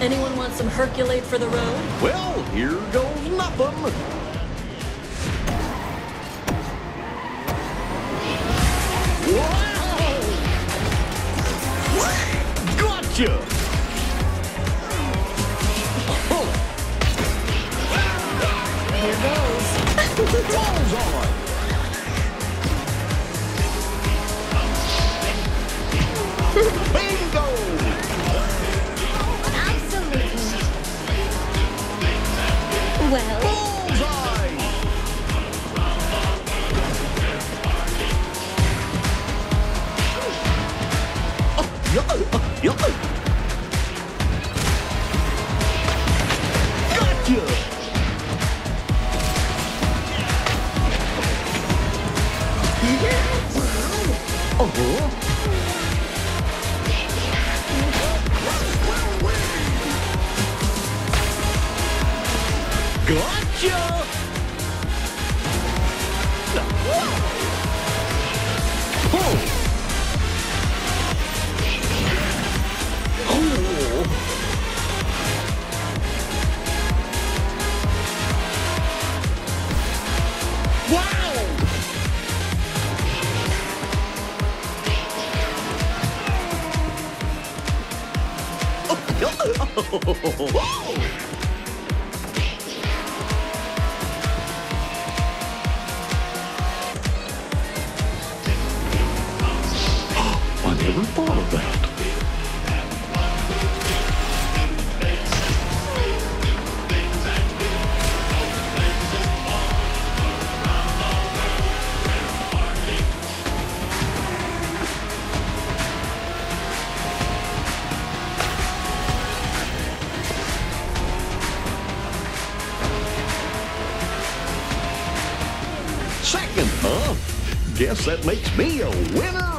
Anyone want some Herculate for the road? Well, here goes nothing. Gotcha! Oh. Here goes. Guess that makes me a winner!